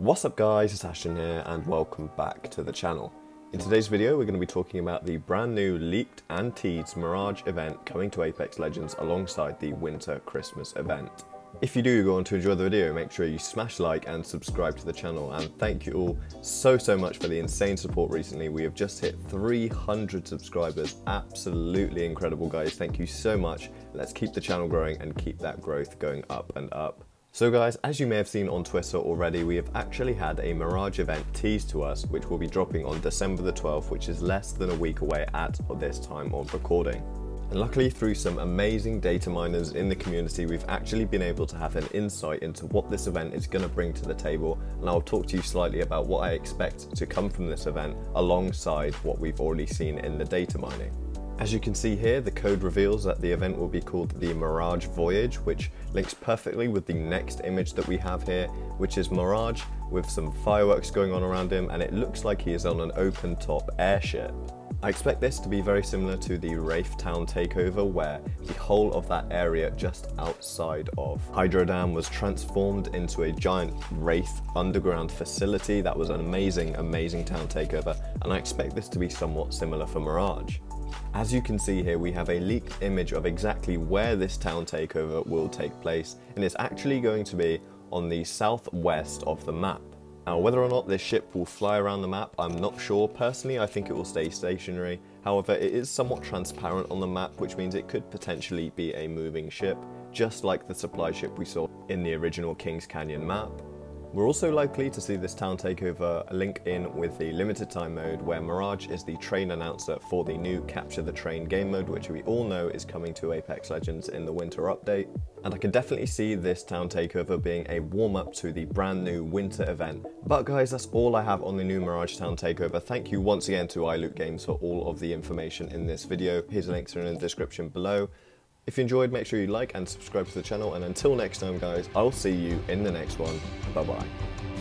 What's up guys, it's Ashton here and welcome back to the channel. In today's video we're going to be talking about the brand new Leaked and Teased Mirage event coming to Apex Legends alongside the Winter Christmas event. If you do go on to enjoy the video, make sure you smash like and subscribe to the channel, and thank you all so much for the insane support recently. We have just hit 300 subscribers, absolutely incredible guys, thank you so much. Let's keep the channel growing and keep that growth going up and up. So guys, as you may have seen on Twitter already, we have actually had a Mirage event teased to us, which will be dropping on December the 12th, which is less than a week away at this time of recording. And luckily, through some amazing data miners in the community, we've actually been able to have an insight into what this event is going to bring to the table, and I'll talk to you slightly about what I expect to come from this event alongside what we've already seen in the data mining. As you can see here, the code reveals that the event will be called the Mirage Voyage, which links perfectly with the next image that we have here, which is Mirage with some fireworks going on around him, and it looks like he is on an open top airship. I expect this to be very similar to the Wraith Town Takeover, where the whole of that area just outside of Hydro Dam was transformed into a giant Wraith underground facility. That was an amazing town takeover, and I expect this to be somewhat similar for Mirage. As you can see here, we have a leaked image of exactly where this town takeover will take place, and it's actually going to be on the southwest of the map. Now, whether or not this ship will fly around the map, I'm not sure. Personally, I think it will stay stationary. However, it is somewhat transparent on the map, which means it could potentially be a moving ship, just like the supply ship we saw in the original Kings Canyon map. We're also likely to see this town takeover link in with the limited time mode, where Mirage is the train announcer for the new Capture the Train game mode, which we all know is coming to Apex Legends in the winter update. And I can definitely see this town takeover being a warm up to the brand new winter event. But guys, that's all I have on the new Mirage town takeover. Thank you once again to IlootGames for all of the information in this video. Here's the links are in the description below. If you enjoyed, make sure you like and subscribe to the channel, and until next time guys, I'll see you in the next one. Bye bye.